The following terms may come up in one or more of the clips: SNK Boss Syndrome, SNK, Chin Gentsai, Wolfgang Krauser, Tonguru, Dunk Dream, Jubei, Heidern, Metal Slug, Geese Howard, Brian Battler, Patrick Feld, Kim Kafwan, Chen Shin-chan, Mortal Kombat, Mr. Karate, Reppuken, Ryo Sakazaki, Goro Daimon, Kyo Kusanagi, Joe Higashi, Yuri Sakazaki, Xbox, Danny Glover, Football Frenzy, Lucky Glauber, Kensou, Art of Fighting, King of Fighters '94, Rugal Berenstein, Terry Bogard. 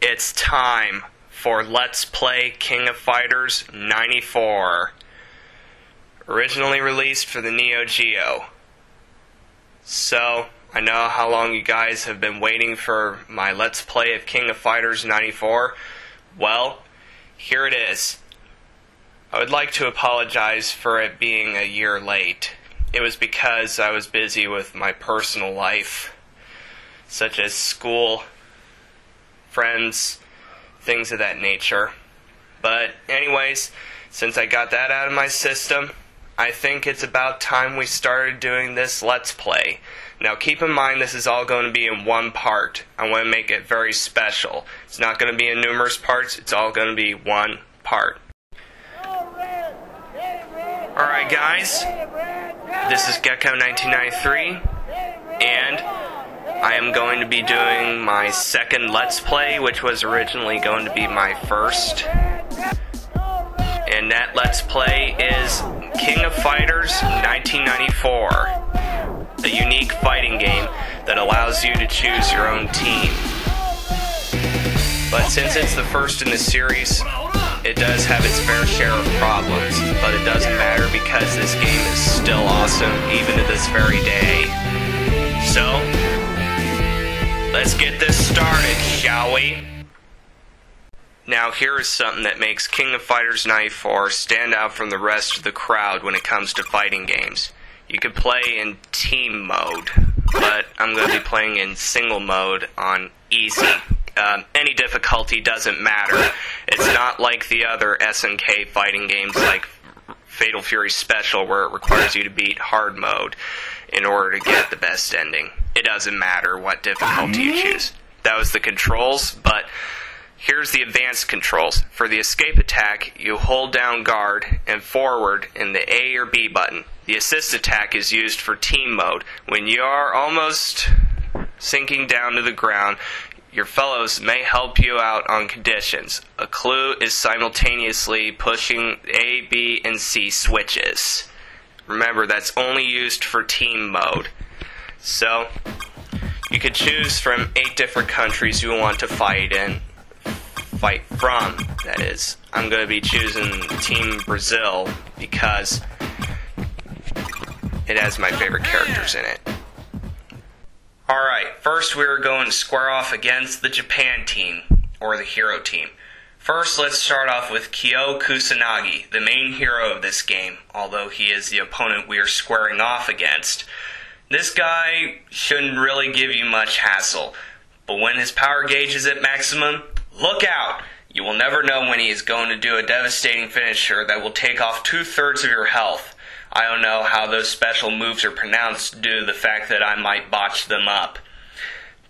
It's time for Let's Play King of Fighters '94. Originally released for the Neo Geo. So, I know how long you guys have been waiting for my Let's Play of King of Fighters '94. Well, here it is. I would like to apologize for it being a year late. It was because I was busy with my personal life, such as school, friends, things of that nature. But anyways, since I got that out of my system, I think it's about time we started doing this Let's Play. Now keep in mind this is all going to be in one part. I want to make it very special. It's not going to be in numerous parts, it's all going to be one part. Alright guys, this is Gecko1993, and I am going to be doing my second Let's Play, which was originally going to be my first. And that Let's Play is King of Fighters 1994, a unique fighting game that allows you to choose your own team. But since it's the first in the series, it does have its fair share of problems, but it doesn't matter because this game is still awesome, even to this very day. So, let's get this started, shall we? Now here is something that makes King of Fighters '94 stand out from the rest of the crowd when it comes to fighting games. You can play in team mode, but I'm going to be playing in single mode on easy. Any difficulty doesn't matter. It's not like the other SNK fighting games like Fatal Fury Special where it requires you to beat hard mode in order to get the best ending. It doesn't matter what difficulty you choose. That was the controls, but here's the advanced controls. For the escape attack, you hold down guard and forward in the A or B button. The assist attack is used for team mode. When you are almost sinking down to the ground, your fellows may help you out on conditions. A clue is simultaneously pushing A, B, and C switches. Remember, that's only used for team mode. So, you could choose from 8 different countries you want to fight from, that is. I'm going to be choosing Team Brazil because it has my favorite characters in it. Alright, first we are going to square off against the Japan team, or the hero team. First, let's start off with Kyo Kusanagi, the main hero of this game, although he is the opponent we are squaring off against. This guy shouldn't really give you much hassle, but when his power gauge is at maximum, look out! You will never know when he is going to do a devastating finisher that will take off 2/3 of your health. I don't know how those special moves are pronounced due to the fact that I might botch them up.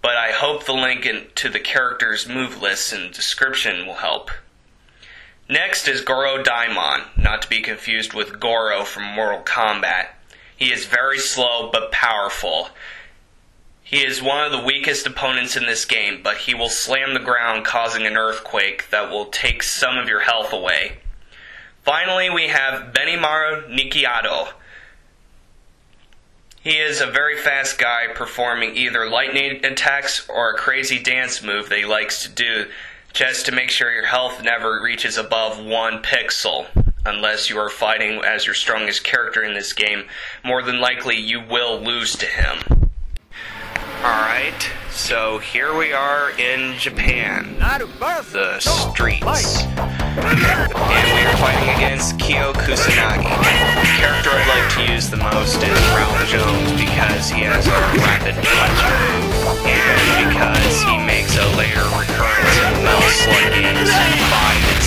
But I hope the link to the character's move list and description will help. Next is Goro Daimon, not to be confused with Goro from Mortal Kombat. He is very slow but powerful. He is one of the weakest opponents in this game, but he will slam the ground causing an earthquake that will take some of your health away. Finally, we have Benimaru Nikaido. He is a very fast guy performing either lightning attacks or a crazy dance move that he likes to do just to make sure your health never reaches above 1 pixel. Unless you are fighting as your strongest character in this game, more than likely you will lose to him. Alright, so here we are in Japan, the streets. And we are fighting against Kyo Kusanagi. The character I'd like to use the most is Ralph Jones because he has a rapid punch move, and because he makes a later recurrence in Metal Slug games 5 and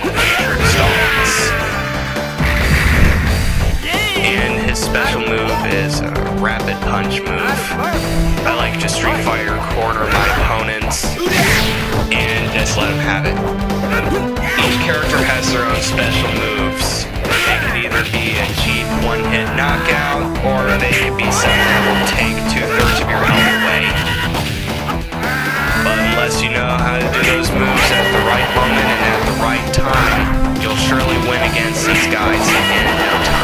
6 in the later installments. And his special move is a rapid punch move. I like to Street Fighter corner my opponents and just let him have it. Each character has their own special moves. They can either be a cheap one-hit knockout, or they can be something that will take 2/3 of your health away. But unless you know how to do those moves at the right moment and at the right time, you'll surely win against these guys in no time.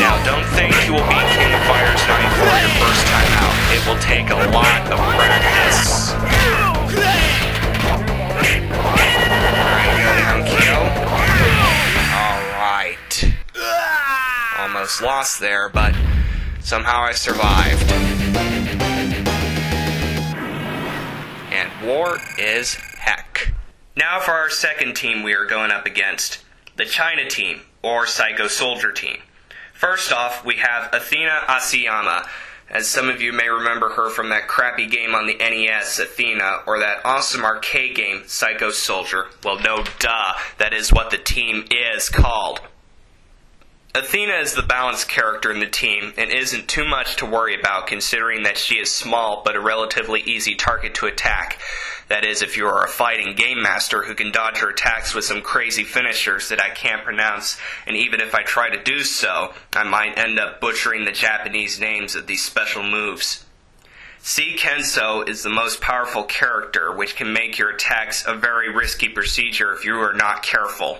Now don't think you will beat King of Fighters 94 your first time out. It will take a lot of practice. almost lost there, but somehow I survived. And war is heck. Now for our second team we are going up against, the China team, or Psycho Soldier team. First off, we have Athena Asamiya. As some of you may remember her from that crappy game on the NES, Athena, or that awesome arcade game, Psycho Soldier. Well, no duh, that is what the team is called. Athena is the balanced character in the team, and isn't too much to worry about considering that she is small but a relatively easy target to attack. That is, if you are a fighting game master who can dodge her attacks with some crazy finishers that I can't pronounce, and even if I try to do so, I might end up butchering the Japanese names of these special moves. Seikensou is the most powerful character, which can make your attacks a very risky procedure if you are not careful.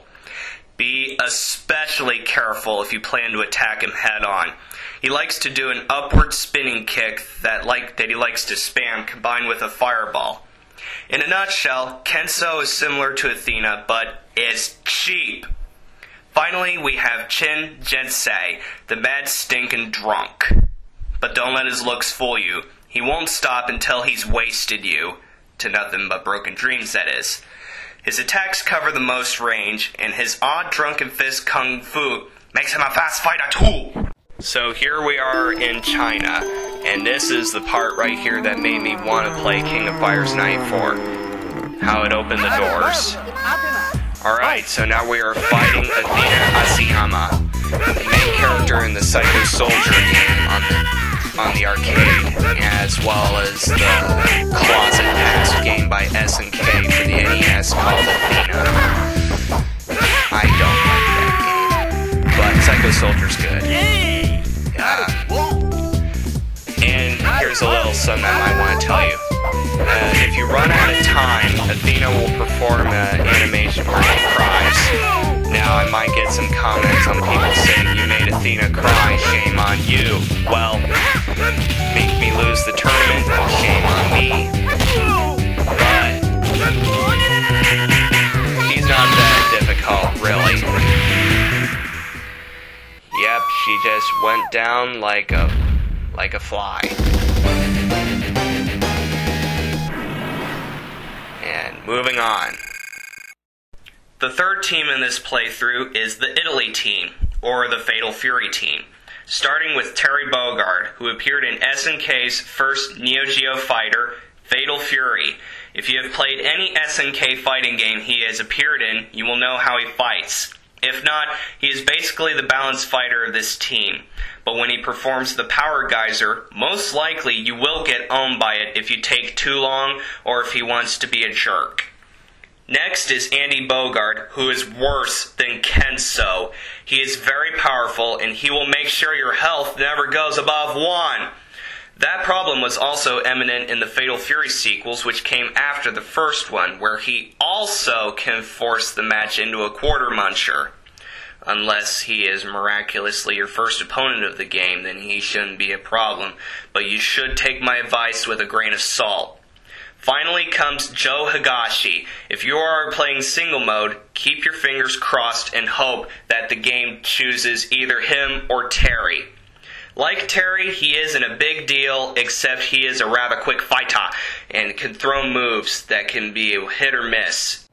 Be especially careful if you plan to attack him head-on. He likes to do an upward spinning kick that he likes to spam, combined with a fireball. In a nutshell, Kensou is similar to Athena, but is cheap. Finally, we have Chin Gentsai, the mad stinking drunk. But don't let his looks fool you. He won't stop until he's wasted you. To nothing but broken dreams, that is. His attacks cover the most range, and his odd drunken fist kung fu makes him a fast fighter too! So here we are in China, and this is the part right here that made me want to play King of Fighters '94. How it opened the doors. Alright, so now we are fighting Athena Asamiya, the main character in the Psycho Soldier game on the arcade, as well as the closet mask game by SNK for the NES called Athena. I don't like that game, but Psycho Soldier's good. And here's a little something I want to tell you. If you run out of time, Athena will perform an animation where she cries. Now I might get some comments on people saying, "You made Athena cry, shame on you." Well, make me lose the tournament, shame on me. But she's not that difficult, really. Yep, she just went down like a fly. And moving on. The third team in this playthrough is the Italy team, or the Fatal Fury team, starting with Terry Bogard, who appeared in SNK's first Neo Geo fighter, Fatal Fury. If you have played any SNK fighting game he has appeared in, you will know how he fights. If not, he is basically the balanced fighter of this team. But when he performs the power geyser, most likely you will get owned by it if you take too long or if he wants to be a jerk. Next is Andy Bogard, who is worse than Kensou. He is very powerful, and he will make sure your health never goes above 1. That problem was also eminent in the Fatal Fury sequels, which came after the first one, where he also can force the match into a quarter muncher. Unless he is miraculously your first opponent of the game, then he shouldn't be a problem, but you should take my advice with a grain of salt. Finally comes Joe Higashi. If you are playing single mode, keep your fingers crossed and hope that the game chooses either him or Terry. Like Terry, he isn't a big deal, except he is a rather quick fighter, and can throw moves that can be a hit or miss.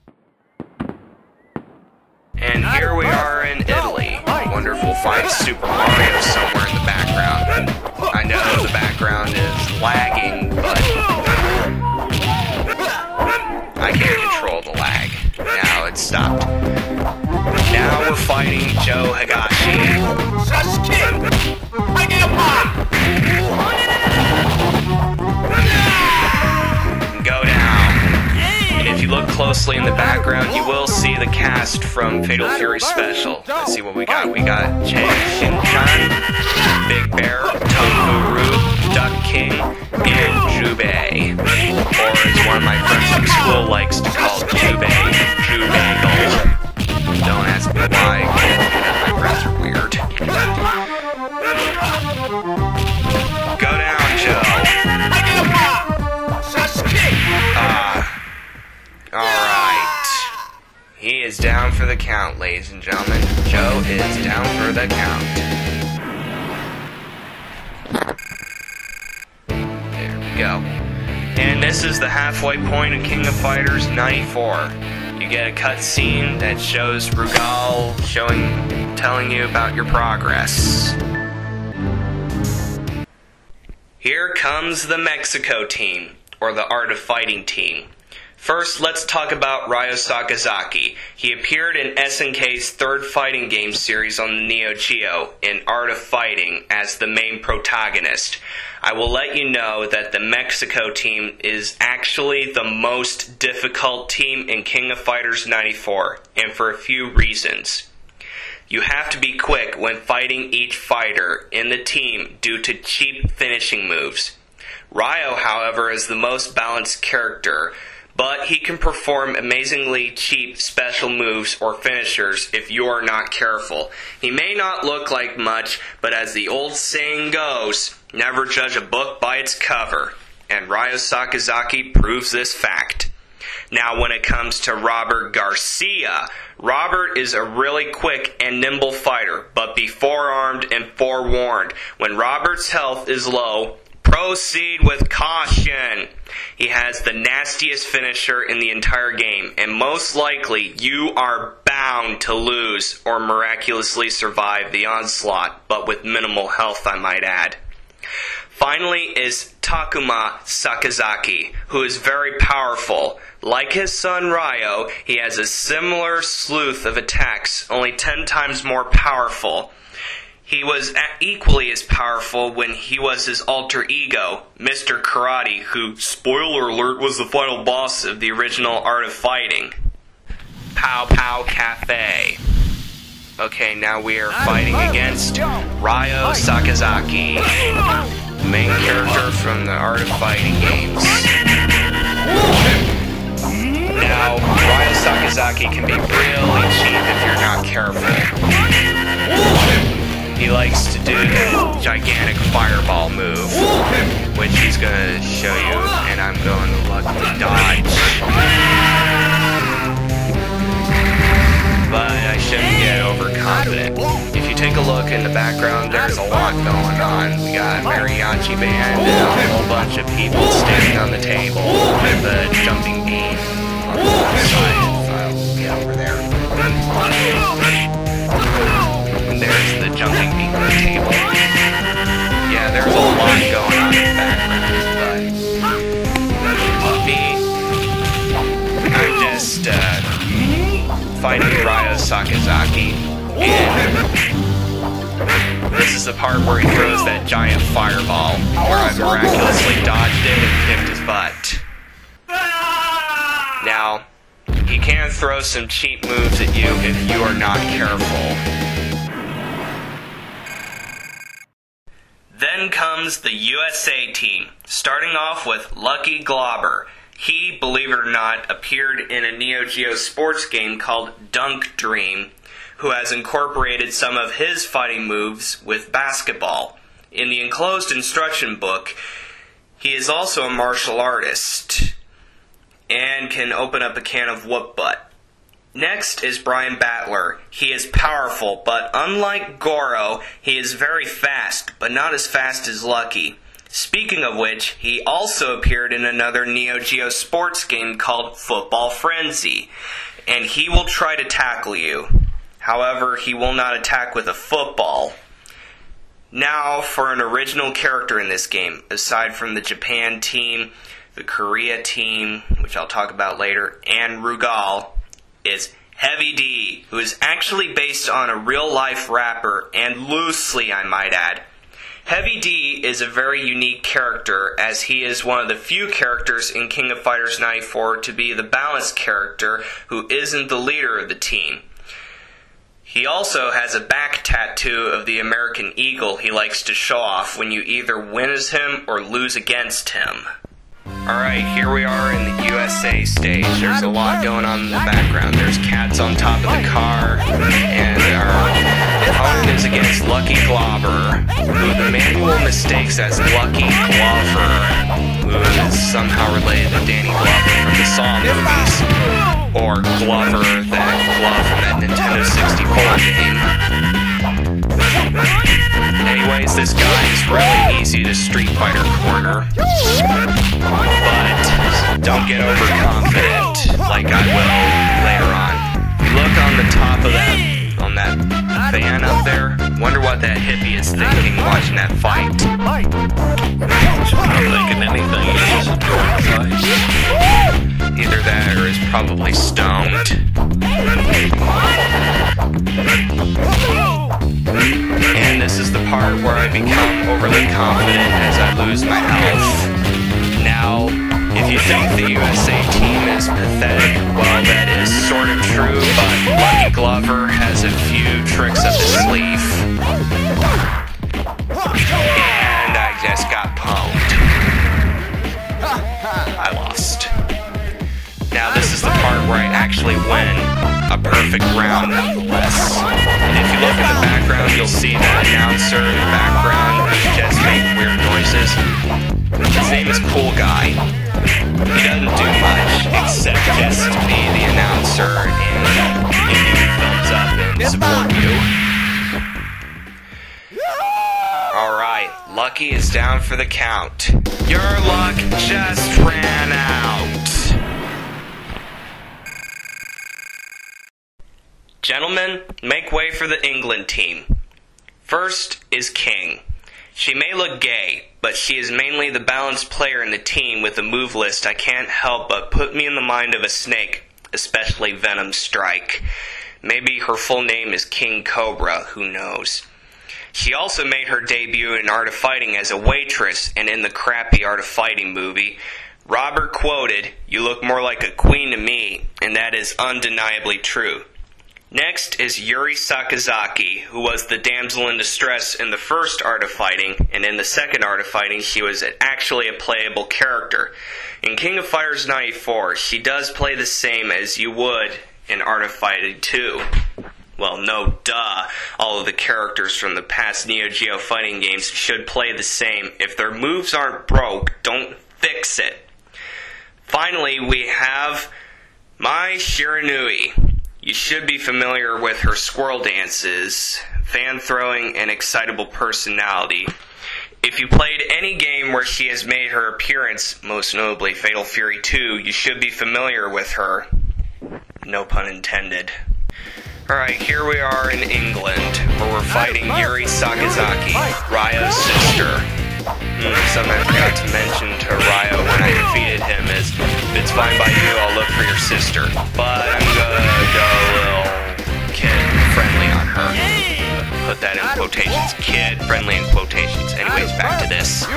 And here we are in Italy. Wonderful fight Super Mario somewhere in the background. I know the background is lagging, but I can't control the lag. Now it's stopped. Now we're fighting Joe Higashi. Go down. And if you look closely in the background, you will see the cast from Fatal Fury Special. Let's see what we got. We got Chen Shin-chan, Big Bear, Tonguru, Duck King, and Jubei. Or as one of my friends from school likes to call Jubei, Jubei-gle. Don't ask me why, because my friends are weird. Go down, Joe. Alright. He is down for the count, ladies and gentlemen. Joe is down for the count. go. And this is the halfway point of King of Fighters '94. You get a cutscene that shows Rugal telling you about your progress. Here comes the Mexico team, or the Art of Fighting team. First, let's talk about Ryo Sakazaki. He appeared in SNK's third fighting game series on the Neo Geo, in Art of Fighting, as the main protagonist. I will let you know that the Mexico team is actually the most difficult team in King of Fighters '94, and for a few reasons. You have to be quick when fighting each fighter in the team due to cheap finishing moves. Ryo, however, is the most balanced character, but he can perform amazingly cheap special moves or finishers if you are not careful. He may not look like much, but as the old saying goes, never judge a book by its cover. And Ryo Sakazaki proves this fact. Now when it comes to Robert Garcia, Robert is a really quick and nimble fighter, but be forearmed and forewarned. When Robert's health is low, proceed with caution. He has the nastiest finisher in the entire game, and most likely you are bound to lose or miraculously survive the onslaught, but with minimal health, I might add. Finally is Takuma Sakazaki, who is very powerful. Like his son Ryo, he has a similar slew of attacks, only 10 times more powerful. He was equally as powerful when he was his alter ego, Mr. Karate, who, spoiler alert, was the final boss of the original Art of Fighting. Pow Pow Cafe. Okay, now we are fighting against Ryo Sakazaki, main character from the Art of Fighting games. Now, Ryo Sakazaki can be really cheap if you're not careful. He likes to do the gigantic fireball move, which he's gonna show you, and I'm going to luckily dodge. But I shouldn't get overconfident. If you take a look in the background, there's a lot going on. We got a mariachi band and a whole bunch of people standing on the table with a jumping bean on the side. I'll get over there. There's the jumping bean on the table. Yeah, there's a lot going on in the background, but me, I'm just fighting Ryo Sakazaki, and this is the part where he throws that giant fireball, where I miraculously dodged it and kicked his butt. Now, he can throw some cheap moves at you if you are not careful. Then comes the USA team, starting off with Lucky Glauber. He, believe it or not, appeared in a Neo Geo sports game called Dunk Dream, who has incorporated some of his fighting moves with basketball. In the enclosed instruction book, he is also a martial artist and can open up a can of whoop butt. Next is Brian Battler. He is powerful, but unlike Goro, he is very fast, but not as fast as Lucky. Speaking of which, he also appeared in another Neo Geo sports game called Football Frenzy, and he will try to tackle you. However, he will not attack with a football. Now for an original character in this game, aside from the Japan team, the Korea team, which I'll talk about later, and Rugal, is Heavy D, who is actually based on a real-life rapper, and loosely, I might add. Heavy D is a very unique character, as he is one of the few characters in King of Fighters '94 to be the balanced character who isn't the leader of the team. He also has a back tattoo of the American Eagle he likes to show off when you either win as him or lose against him. Alright, here we are in the USA stage. There's a lot going on in the background. There's cats on top of the car, and our opponent is against Lucky Glauber, who the manual mistakes as Lucky Glover, who is somehow related to Danny Glover from the Saw movies, or Glover, that Glove from that Nintendo 64 game. ways, this guy is really easy to Street Fighter corner, but don't get overconfident like I will later on. You look on the top of that, on that fan up there, wonder what that hippie is thinking watching that fight. He's not thinking anything, he's just enjoying the fight. Either that or is probably stoned. And this is the part where I become overly confident as I lose my health. Now, if you think the USA team is pathetic, well, that is sort of true, but Lucky Glover has a few tricks up his sleeve. And I just got pwned. I lost. Now this is the part where I actually win a perfect round nonetheless. And if you look in the background, you'll see that announcer in the background just make weird noises. His name is Cool Guy. He doesn't do much except just be the announcer and give you a thumbs up and support you. Alright, Lucky is down for the count. Your luck just ran out. Gentlemen, make way for the England team. First is King. She may look gay, but she is mainly the balanced player in the team with a move list I can't help but put me in the mind of a snake, especially Venom Strike. Maybe her full name is King Cobra, who knows. She also made her debut in Art of Fighting as a waitress and in the crappy Art of Fighting movie. Robert quoted, "You look more like a queen to me," and that is undeniably true. Next is Yuri Sakazaki, who was the damsel in distress in the first Art of Fighting, and in the second Art of Fighting she was actually a playable character. In King of Fighters '94, she does play the same as you would in Art of Fighting 2. Well, no duh, all of the characters from the past Neo Geo fighting games should play the same. If their moves aren't broke, don't fix it. Finally, we have Mai Shiranui. You should be familiar with her squirrel dances, fan throwing, and excitable personality. If you played any game where she has made her appearance, most notably Fatal Fury 2, you should be familiar with her. No pun intended. Alright, here we are in England, where we're fighting Yuri Sakazaki, Ryo's sister. Something I forgot to mention to Ryo when I defeated him is, if it's fine by you, I'll look for your sister. But I'm gonna go a little kid-friendly on her. Put that in quotations. Kid-friendly in quotations. Anyways, back to this.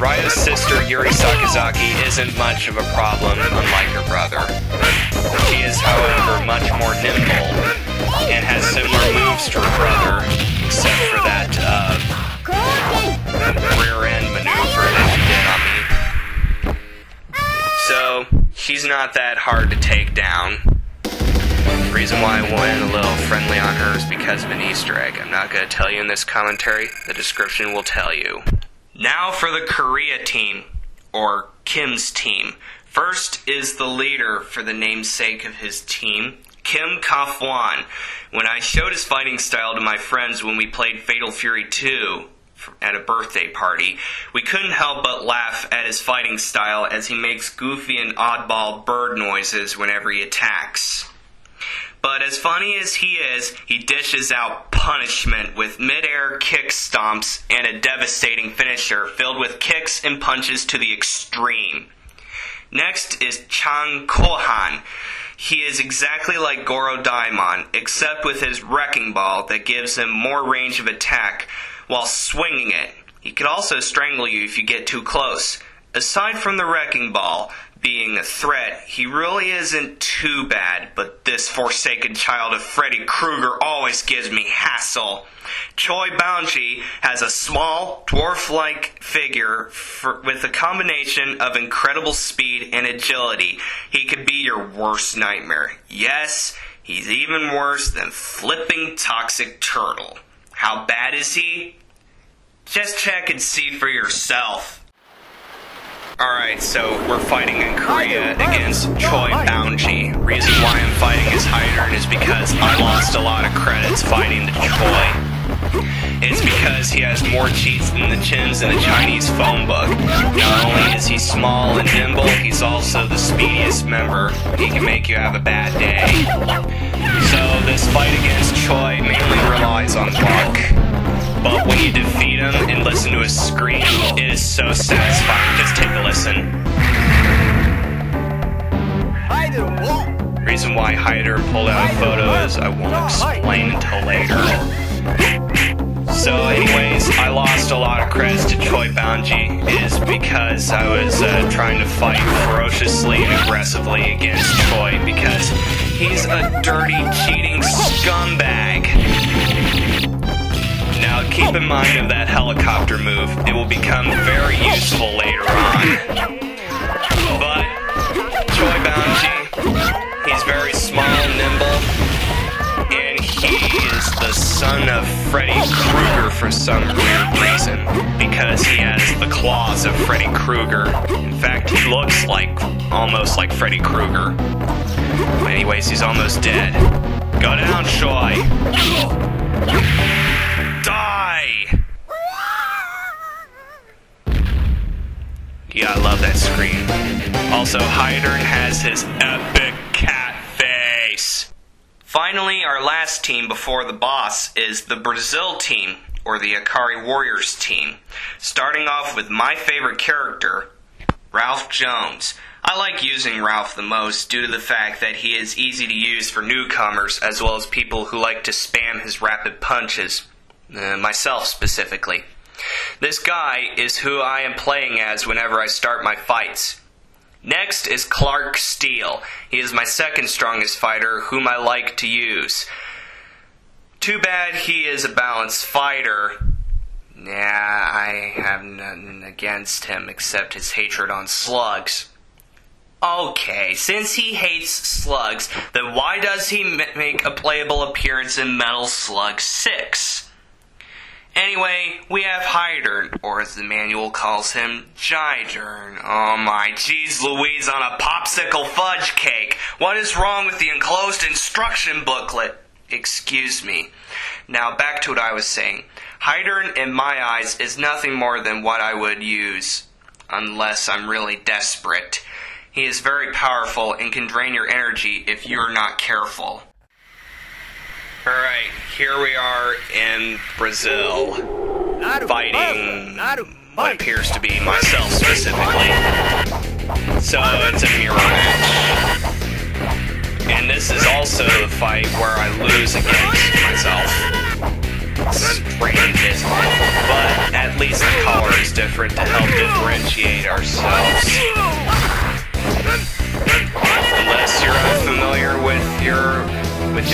Ryo's sister, Yuri Sakazaki, isn't much of a problem, unlike her brother. She is, however, much more nimble, and has similar moves to her brother, except for that, rear-end maneuver that she did on me. So, she's not that hard to take down. The reason why I went a little friendly on her is because of an Easter egg. I'm not going to tell you in this commentary. The description will tell you. Now for the Korea team, or Kim's team. First is the leader for the namesake of his team, Kim Kafwan. When I showed his fighting style to my friends when we played Fatal Fury 2, at a birthday party, we couldn't help but laugh at his fighting style as he makes goofy and oddball bird noises whenever he attacks. But as funny as he is, he dishes out punishment with mid-air kick stomps and a devastating finisher filled with kicks and punches to the extreme. Next is Chang Kohan. He is exactly like Goro Daimon, except with his wrecking ball that gives him more range of attack while swinging it. He could also strangle you if you get too close. Aside from the wrecking ball being a threat, he really isn't too bad, but this forsaken child of Freddy Krueger always gives me hassle. Choi Bounchie has a small, dwarf-like figure with a combination of incredible speed and agility. He could be your worst nightmare. Yes, he's even worse than Flipping Toxic Turtle. How bad is he? Just check and see for yourself. Alright, so we're fighting in Korea against Choi Bounchie. Reason why I'm fighting as Heidern is because I lost a lot of credits fighting the Choi. It's because he has more cheats than the chins in a Chinese phone book. Not only is he small and nimble, he's also the speediest member. He can make you have a bad day. So this fight against Choi mainly relies on luck. But when you defeat him and listen to his scream, it is so satisfying. Just take a listen. The reason why Heidern pulled out a photo is I won't explain until later. So anyways, I lost a lot of credits to Choi Bounchie. It is because I was trying to fight ferociously and aggressively against Choi because he's a dirty, cheating scumbag. Now keep in mind of that helicopter move, it will become very useful later on. But, Choi Bounchie, he's very small and nimble, and he is the son of Freddy Krueger for some weird reason, because he has the claws of Freddy Krueger. In fact, he looks like, almost like Freddy Krueger. Anyways, he's almost dead. Go down, Choi! Die! Yeah, I love that scream. Also, Heidern has his epic cat face. Finally, our last team before the boss is the Brazil team, or the Ikari Warriors team. Starting off with my favorite character, Ralph Jones. I like using Ralph the most due to the fact that he is easy to use for newcomers as well as people who like to spam his rapid punches. Myself specifically. This guy is who I am playing as whenever I start my fights. Next is Clark Steele. He is my second strongest fighter whom I like to use. Too bad he is a balanced fighter. Nah, I have nothing against him except his hatred on slugs. Okay, since he hates slugs, then why does he make a playable appearance in Metal Slug 6? Anyway, we have Heidern, or as the manual calls him, Jidern. Oh my jeez Louise on a popsicle fudge cake. What is wrong with the enclosed instruction booklet? Excuse me. Now back to what I was saying. Heidern, in my eyes, is nothing more than what I would use, unless I'm really desperate. He is very powerful and can drain your energy if you are not careful. Alright, here we are in Brazil, fighting what appears to be myself specifically. So it's a mirror match. And this is also the fight where I lose against myself. Strange, isn't it? But at least the color is different to help differentiate ourselves. Unless you're unfamiliar with your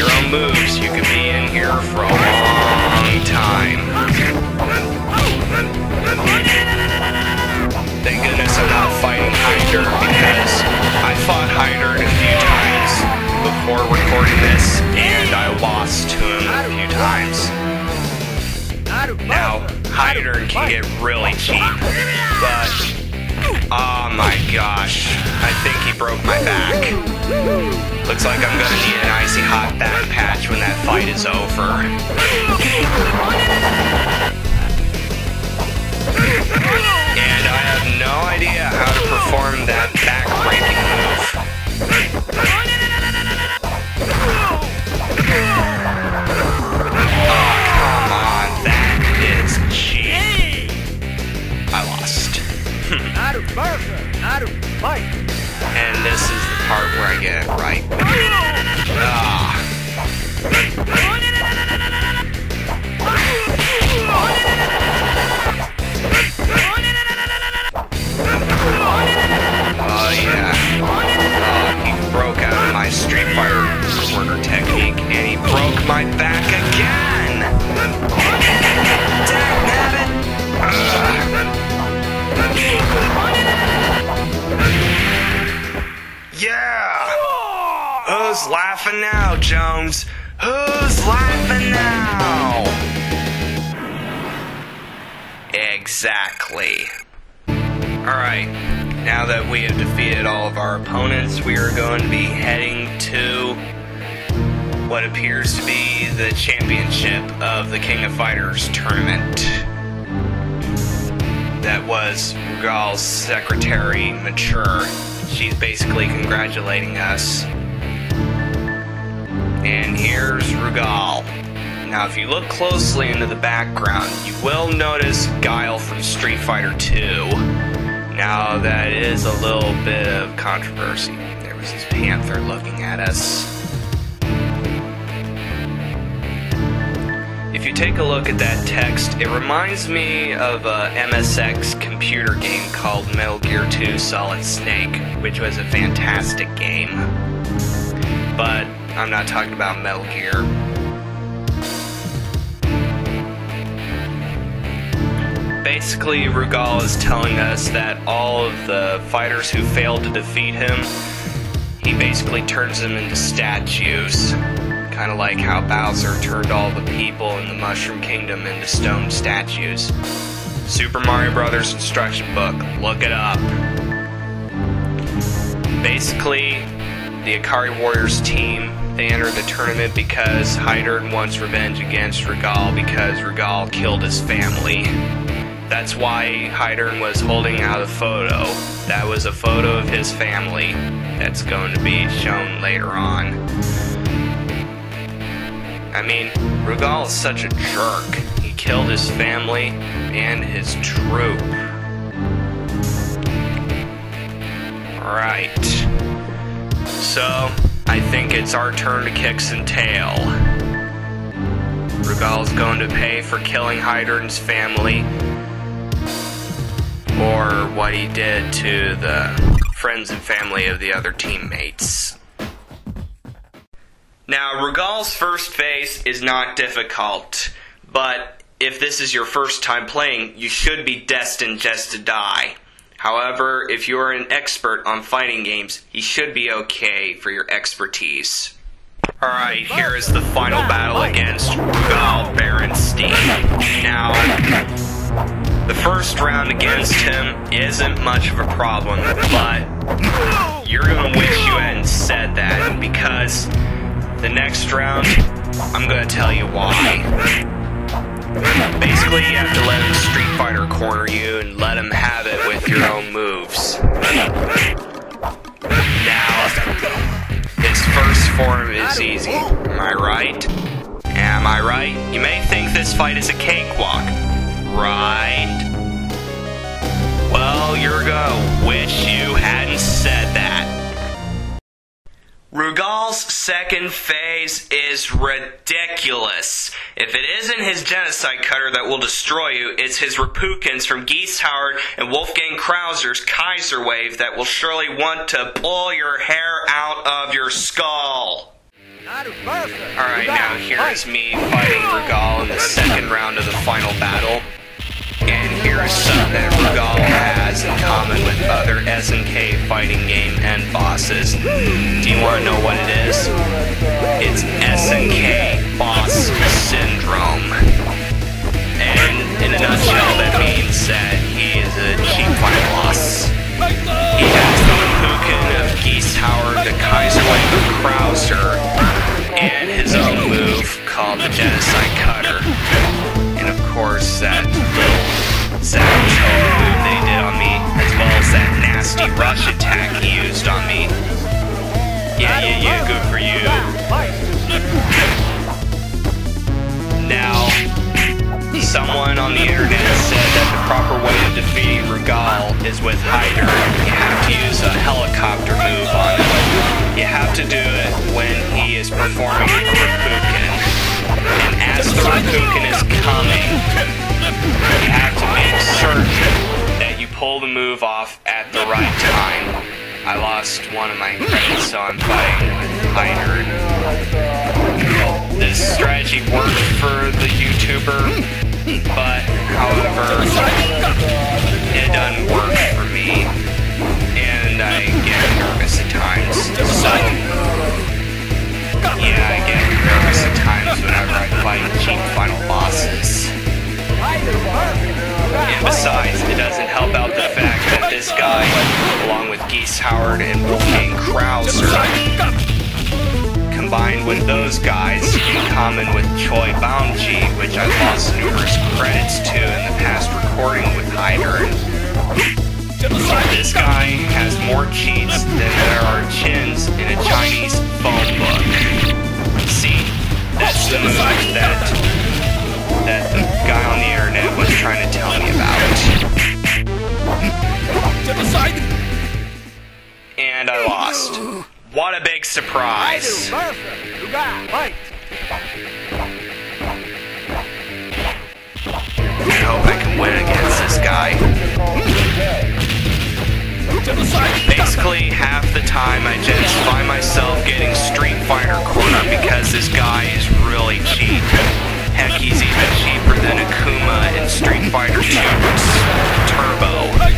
own moves, you could be in here for a long time. Thank goodness I'm not fighting Heidern because I fought Heidern a few times before recording this, and I lost to him a few times. Now, Heidern can get really cheap, but... Oh my gosh, I think he broke my back. Looks like I'm gonna need an icy hot back patch when that fight is over. And I have no idea how to perform that back-breaking move. Oh, come on, that is cheap. I lost. And this is the part where I get it right. Oh yeah. He broke out of my Street Fighter corner technique and he broke my back again! Dang it! Yeah! Who's laughing now, Jones? Who's laughing now? Exactly. Alright, now that we have defeated all of our opponents, we are going to be heading to... what appears to be the championship of the King of Fighters tournament. That was Rugal's secretary, Mature. She's basically congratulating us. And here's Rugal. Now if you look closely into the background, you will notice Guile from Street Fighter 2. Now that is a little bit of controversy. There was this panther looking at us. If you take a look at that text, it reminds me of a MSX computer game called Metal Gear 2 Solid Snake, which was a fantastic game. But I'm not talking about Metal Gear. Basically, Rugal is telling us that all of the fighters who failed to defeat him, he basically turns them into statues. Kind of like how Bowser turned all the people in the Mushroom Kingdom into stone statues. Super Mario Bros. Instruction book, look it up. Basically, the Ikari Warriors team, they entered the tournament because Heidern wants revenge against Rugal because Rugal killed his family. That's why Heidern was holding out a photo. That was a photo of his family that's going to be shown later on. I mean, Rugal is such a jerk. He killed his family and his troop. Right. So, I think it's our turn to kick some tail. Rugal's going to pay for killing Heidern's family, or what he did to the friends and family of the other teammates. Now, Rugal's first phase is not difficult, but if this is your first time playing, you should be destined just to die. However, if you are an expert on fighting games, he should be okay for your expertise. Alright, here is the final battle against Rugal Berenstein. Now, the first round against him isn't much of a problem, but you're gonna wish you hadn't said that, because the next round, I'm gonna tell you why. Basically, you have to let him Street Fighter corner you and let him have it with your own moves. Now, his first form is easy. Am I right? Am I right? You may think this fight is a cakewalk, right? Well, you're gonna wish you hadn't said that. Rugal's second phase is ridiculous. If it isn't his Genocide Cutter that will destroy you, it's his Reppukens from Geese Howard and Wolfgang Krauser's Kaiser Wave that will surely want to pull your hair out of your skull. Alright, now here is me fighting Rugal in the second round of the final battle. And here is something that Rugal has in common with other SNK fighting game and bosses. Do you want to know what it is? It's SNK Boss Syndrome. And in a nutshell, that means that he is a cheap fight boss. He has the Reppuken of Geese Howard, the Kaiser Wave of Krauser, and his own move called the Genocide Cutter. And of course, that savage hole move they did on me, as well as that nasty rush attack he used on me. Yeah, good for you. Now, someone on the internet said that the proper way of defeating Rugal is with Heidern. You have to use a helicopter move on him. You have to do it when he is performing a Reppuken. And as the Reppuken is coming, you have to make certain that you pull the move off at the right time. I lost one of my friends, so I'm fighting with Heidern. This strategy worked for the YouTuber, but however, it doesn't work for me, and I get nervous at times. So, yeah, I get nervous at times whenever I fight cheap final bosses. And besides, it doesn't help out the fact that this guy, along with Geese Howard and Wolfgang Krauser, combined with those those guys in common with Choi Bounchie, which I've lost numerous credits to in the past recording with Heidern. This guy has more cheats than there are chins in a Chinese phone book. See, that's the move that the guy on the internet was trying to tell me about. And I lost. What a big surprise! I hope I can win against this guy. Basically, half the time I just find myself getting Street Fighter cornered because this guy is really cheap. Heck, he's even cheaper than Akuma in Street Fighter 2 Turbo. I'm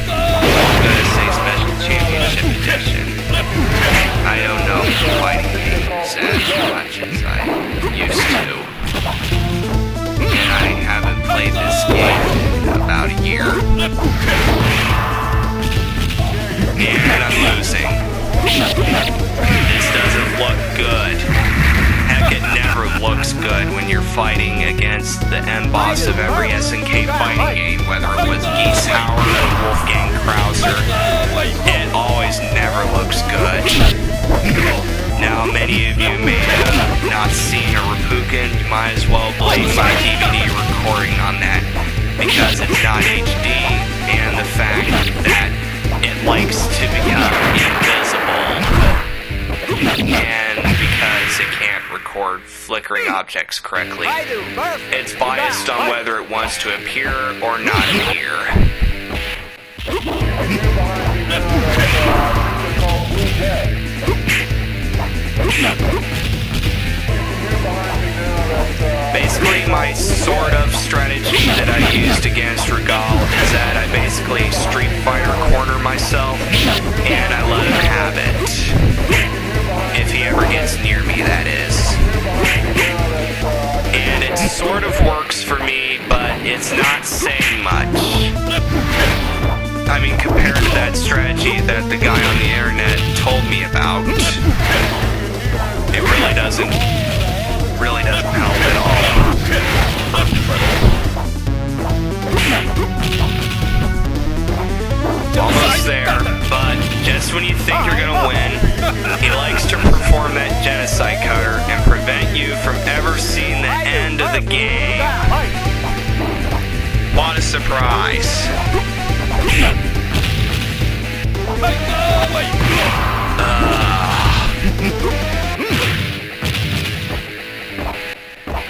gonna say Special Championship Edition. I don't know fighting games as much as I used to. And I haven't played this game in about a year. And I'm losing. This doesn't look good. Heck, it never looks good when you're fighting against the end boss of every SNK fighting game, whether it was Geese Howard or Wolfgang Krauser. It always never looks good. Now, many of you may have not seen a Reppuken. You might as well blame my DVD recording on that, because it's not HD, and the fact that it likes to become invisible, and because it can't record flickering objects correctly, it's biased on whether it wants to appear or not appear. Basically, my sort of strategy that I used against Rugal is that I basically Street Fighter corner myself, and I let him have it. If he ever gets near me, that is. And it sort of works for me, but it's not saying much. I mean, compared to that strategy that the guy on the internet told me about, it really doesn't help at all. Almost there, but just when you think you're gonna win, he likes to perform that Genocide Cutter and prevent you from ever seeing the end of the game. What a surprise.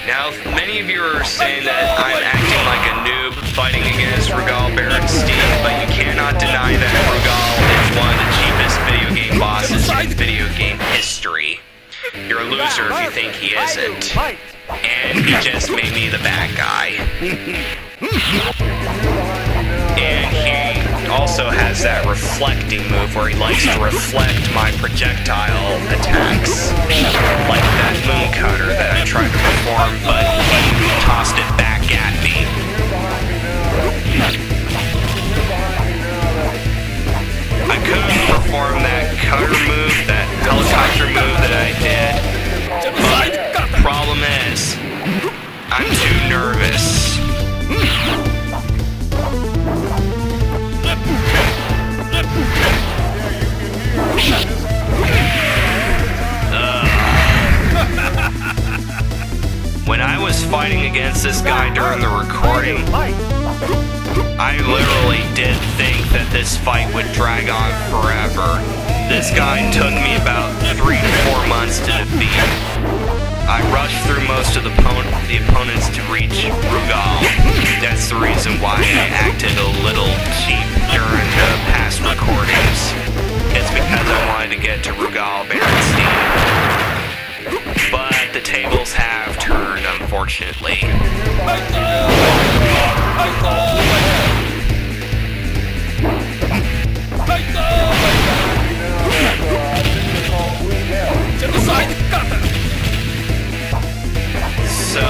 Now, many of you are saying that I'm acting like a noob fighting against Rugal Berenstein, but you cannot deny that Rugal is one of the cheapest video game bosses in video game history. You're a loser if you think he isn't. And he just made me the bad guy. And he also has that reflecting move where he likes to reflect my projectile attacks, like that moon cutter that I tried to perform, but he tossed it back at me. I couldn't perform that cutter move, that helicopter move that I did, but the problem is, I'm too nervous. When I was fighting against this guy during the recording, I literally did think that this fight would drag on forever. This guy took me about 3 to 4 months to defeat. I rushed through most of the opponents to reach Rugal. That's the reason why I acted a little cheap during the past recordings. It's because I wanted to get to Rugal Berenstein. But the tables have turned, unfortunately. So,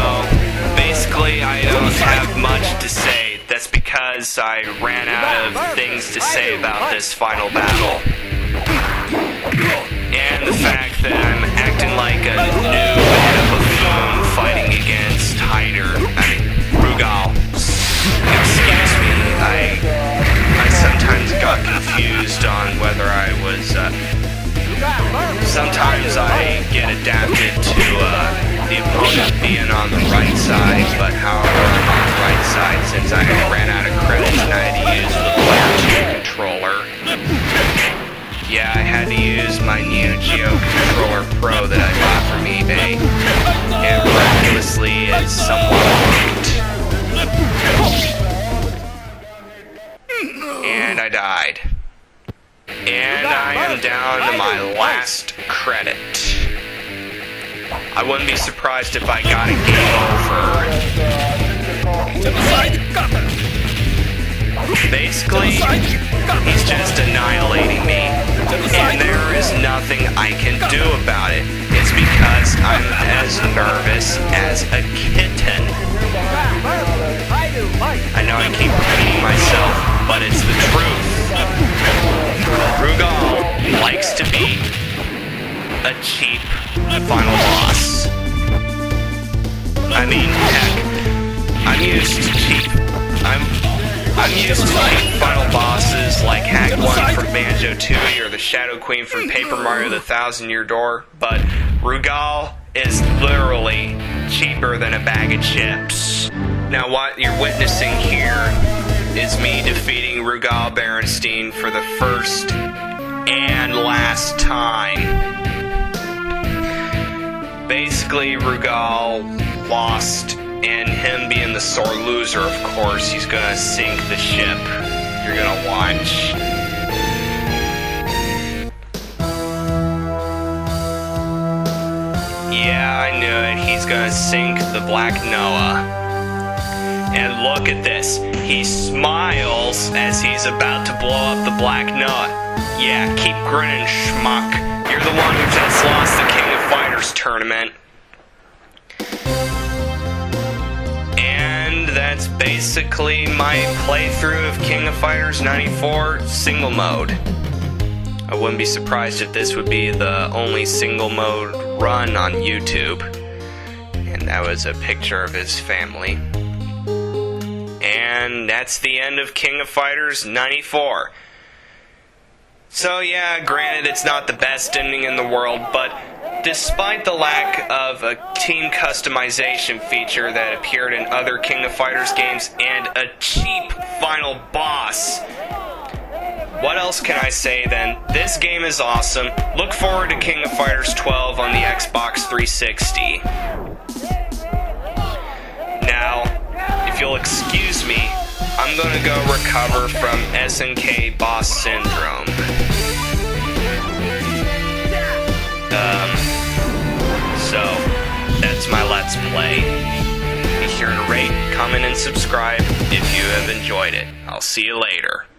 basically I don't have much to say. That's because I ran out of things to say about this final battle. And the fact that I'm acting like a noob the opponent being on the right side, but however, I'm on the right side since I ran out of credits and I had to use the player 2 controller. Yeah, I had to use my Neo Geo Controller Pro that I bought from eBay, and miraculously it somewhat worked. And I died. And I am down to my last credit. I wouldn't be surprised if I got a game over. Basically, he's just annihilating me, and there is nothing I can do about it. It's because I'm as nervous as a kitten. I know I keep repeating myself, but it's the truth. Rugal likes to be a cheap final boss. I mean, heck, I'm used to like final bosses like Hack 1 from Banjo Tooie or the Shadow Queen from Paper Mario: The Thousand Year Door, but Rugal is literally cheaper than a bag of chips. Now, what you're witnessing here is me defeating Rugal Berenstein for the first and last time. Basically, Rugal lost, and him being the sore loser, of course, he's gonna sink the ship. You're gonna watch. Yeah, I knew it. He's gonna sink the Black Noah. And look at this. He smiles as he's about to blow up the Black Noah. Yeah, keep grinning, schmuck. You're the one who just lost the King of Fighters tournament. And that's basically my playthrough of King of Fighters '94 single mode. I wouldn't be surprised if this would be the only single mode run on YouTube. And that was a picture of his family. And that's the end of King of Fighters '94. So yeah, granted it's not the best ending in the world, but despite the lack of a team customization feature that appeared in other King of Fighters games and a cheap final boss, what else can I say then? This game is awesome. Look forward to King of Fighters 12 on the Xbox 360. Now, if you'll excuse me, I'm gonna go recover from SNK Boss Syndrome. So, that's my Let's Play. Be sure to rate, comment, and subscribe if you have enjoyed it. I'll see you later.